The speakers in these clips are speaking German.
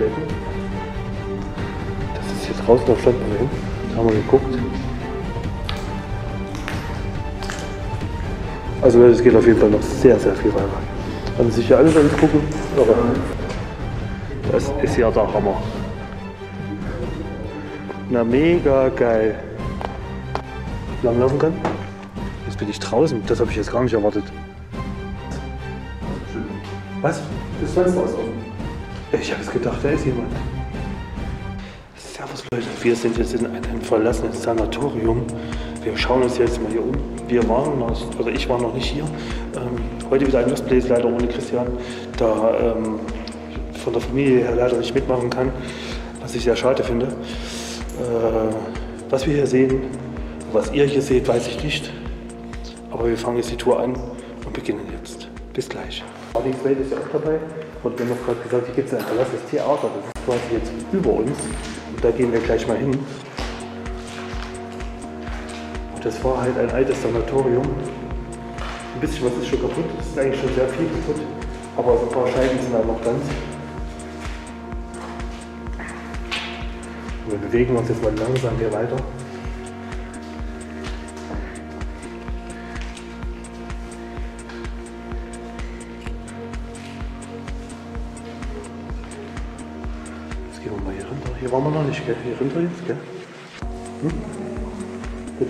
Flächen. Das ist jetzt Rauslaufstadt bei hin. Da haben wir geguckt. Also es geht auf jeden Fall noch sehr, sehr viel weiter. Kann sich hier alles angucken. Aber das ist ja der Hammer. Na mega geil. Langlaufen kann. Jetzt bin ich draußen. Das habe ich jetzt gar nicht erwartet. Was? Das Fenster ist offen. Ich habe es gedacht, da ist jemand. Servus Leute, wir sind jetzt in einem verlassenen Sanatorium. Wir schauen uns jetzt mal hier um. Ich war noch nicht hier. Heute wieder ein Lostplays, leider ohne Christian, da von der Familie her leider nicht mitmachen kann, was ich sehr schade finde. Was wir hier sehen, was ihr hier seht, weiß ich nicht. Aber wir fangen jetzt die Tour an und beginnen jetzt. Bis gleich. Martin ist ja auch dabei. Und wir haben noch gerade gesagt, hier gibt es ein verlassenes Theater. Das ist quasi jetzt über uns. Und da gehen wir gleich mal hin. Das war halt ein altes Sanatorium. Ein bisschen was ist schon kaputt. Es ist eigentlich schon sehr viel kaputt. Aber so ein paar Scheiben sind da noch ganz. Und wir bewegen uns jetzt mal langsam hier weiter. Jetzt gehen wir mal hier runter. Hier waren wir noch nicht, gell? Hier runter jetzt, gell? Hm? Hier.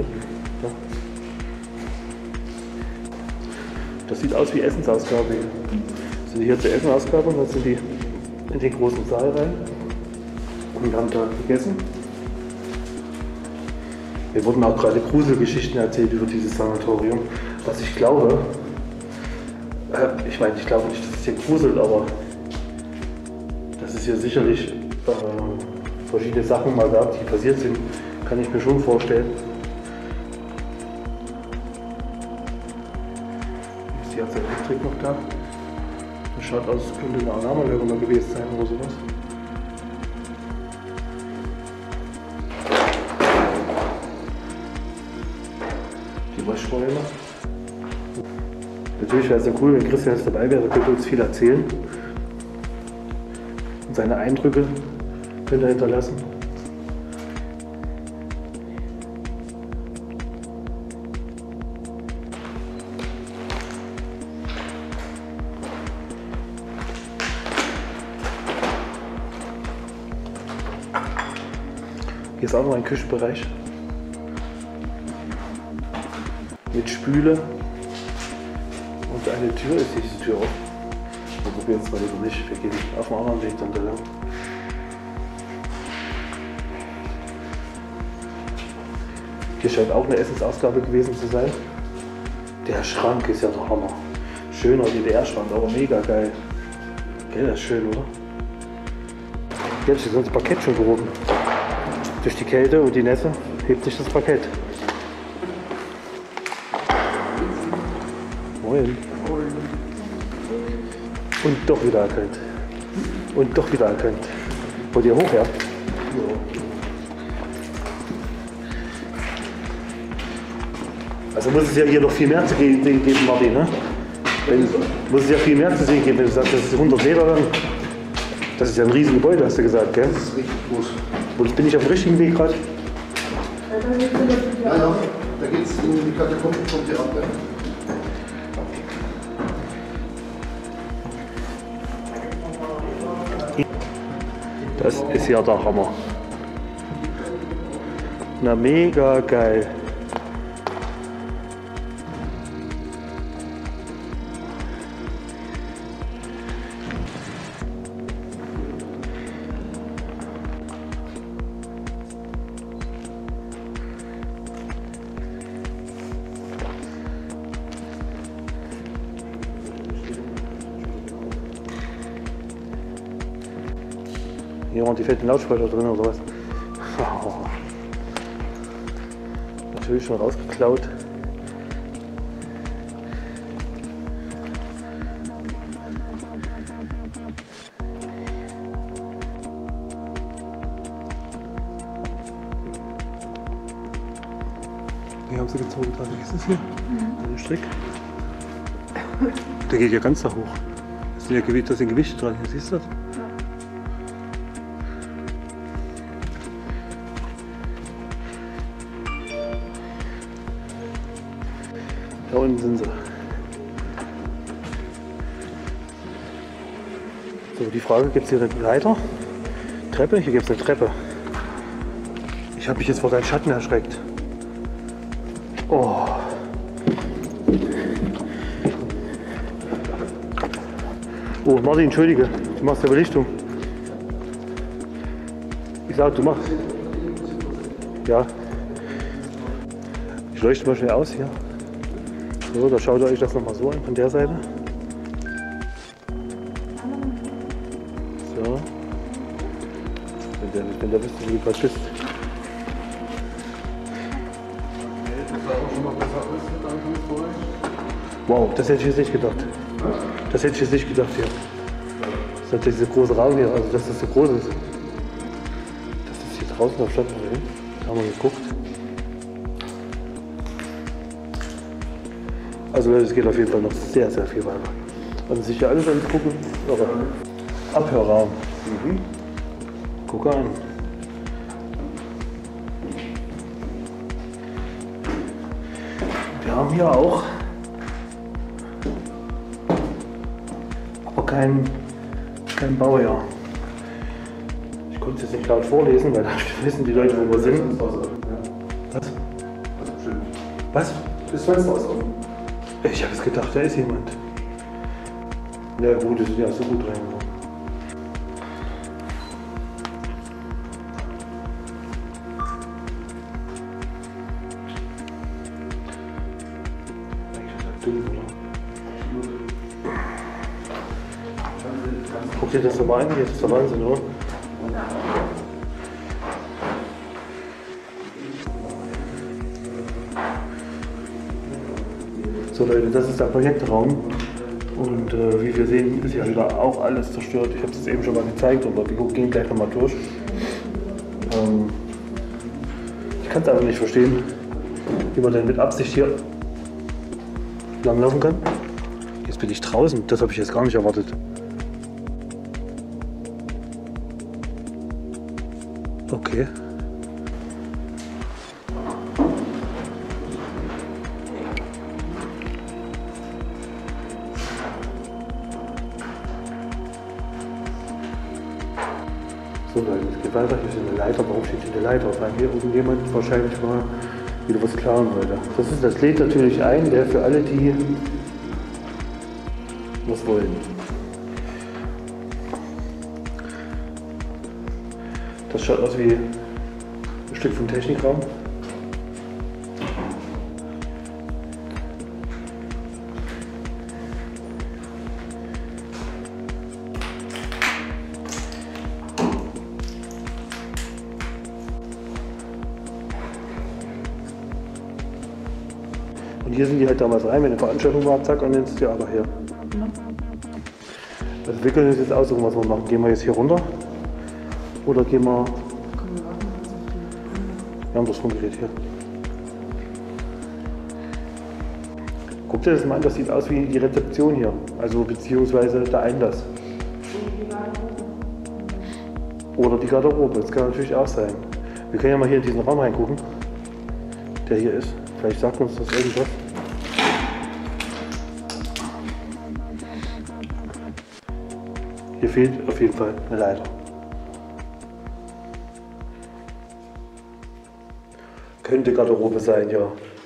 Ja. Das sieht aus wie Essensausgabe. Das sind hier zur Essensausgabe und dann sind die in den großen Saal rein und haben da gegessen. Mir wurden auch gerade Gruselgeschichten erzählt über dieses Sanatorium, was ich glaube. Ich meine, ich glaube nicht, dass es hier gruselt, aber dass es hier sicherlich verschiedene Sachen mal gab, die passiert sind, kann ich mir schon vorstellen. Hier hat es Elektrik noch da. Das schaut aus, es könnte eine Alarmanlage mal gewesen sein oder sowas. Die Waschräume. Natürlich wäre es ja cool, wenn Christian jetzt dabei wäre, könnte uns viel erzählen. Und seine Eindrücke könnte er hinterlassen. Hier ist auch noch ein Küchenbereich mit Spüle und eine Tür ist diese Tür auf. Wir probieren es mal lieber nicht, wir gehen auf einen anderen Weg dann da lang. Hier scheint auch eine Essensausgabe gewesen zu sein. Der Schrank ist ja der Hammer. Schöner DDR-Schrank, aber mega geil. Gell, das ist schön, oder? Jetzt ist unser Parkett schon gehoben. Durch die Kälte und die Nässe hebt sich das Parkett. Moin. Und doch wieder erkannt. Und doch wieder erkannt. Wollt ihr hoch, ja? Also muss es ja hier noch viel mehr zu sehen geben, Martin, ne? Muss es ja viel mehr zu sehen geben, wenn du sagst, das ist 100 Meter lang. Das ist ja ein riesen Gebäude, hast du gesagt, gell? Das ist richtig groß. Und bin ich auf dem richtigen Weg gerade? Ja, ja, da geht es in die Katakomben vom Theater. Das ist ja der Hammer. Na mega geil. Hier waren die fetten Lautsprecher drin oder was? Oh. Natürlich schon rausgeklaut. Wir haben sie gezogen, glaube ich. Ist das hier? Mhm. Ein Strick. Der geht ja ganz da hoch. Ja, da sind Gewichte dran, siehst du das? Ja. Da unten sind sie. So, die Frage, gibt es hier eine Leiter? Treppe? Hier gibt es eine Treppe. Ich habe mich jetzt vor deinem Schatten erschreckt. Oh. Oh, Martin, entschuldige, du machst ja Belichtung. Ich sag, du machst. Ja. Ich leuchte mal schnell aus hier. So, da schaut ihr euch das nochmal so an, von der Seite. So. Wenn der wüsste, wie du was schießt. Wow, das hätte ich jetzt nicht gedacht. Das hätte ich jetzt nicht gedacht hier. Das ist natürlich dieser große Raum hier, also dass das so groß ist. Das ist hier draußen auf Stadt oder hin. Da haben wir geguckt. Also Leute, es geht auf jeden Fall noch sehr, sehr viel weiter. Also sich hier alles angucken. Aber Abhörraum. Mhm. Guck an. Wir haben hier auch kein Baujahr. Ich konnte es jetzt nicht laut vorlesen, weil da wissen die Leute, wo wir sind. Was? Was? Das Fenster ist offen. Ich habe es gedacht, da ist jemand. Na gut, das sind ja so gut reingekommen. Guck dir das nochmal an, hier ist der Wahnsinn, oder? So Leute, das ist der Projektraum und wie wir sehen, ist ja wieder auch alles zerstört. Ich habe es eben schon mal gezeigt, aber wir gehen gleich nochmal durch. Ich kann es einfach nicht verstehen, wie man denn mit Absicht hier langlaufen kann. Jetzt bin ich draußen, das habe ich jetzt gar nicht erwartet. Okay. So Leute, es geht weiter. Hier steht eine Leiter. Warum steht hier eine Leiter? Weil hier irgendjemand wahrscheinlich mal wieder was klauen wollte. Das lädt natürlich ein, der für alle, die was wollen. Das schaut aus wie ein Stück vom Technikraum. Und hier sind die halt damals rein, wenn eine Veranstaltung war, zack, und dann ist die aber her. Also wir können uns jetzt aussuchen, was wir machen. Gehen wir jetzt hier runter? Oder gehen wir. Wir haben das Funkgerät hier. Guck dir das mal an, das sieht aus wie die Rezeption hier. Also beziehungsweise der Einlass. Oder die Garderobe, das kann natürlich auch sein. Wir können ja mal hier in diesen Raum reingucken, der hier ist. Vielleicht sagt uns das irgendwas. Hier fehlt auf jeden Fall eine Leiter. Könnte Garderobe sein, ja.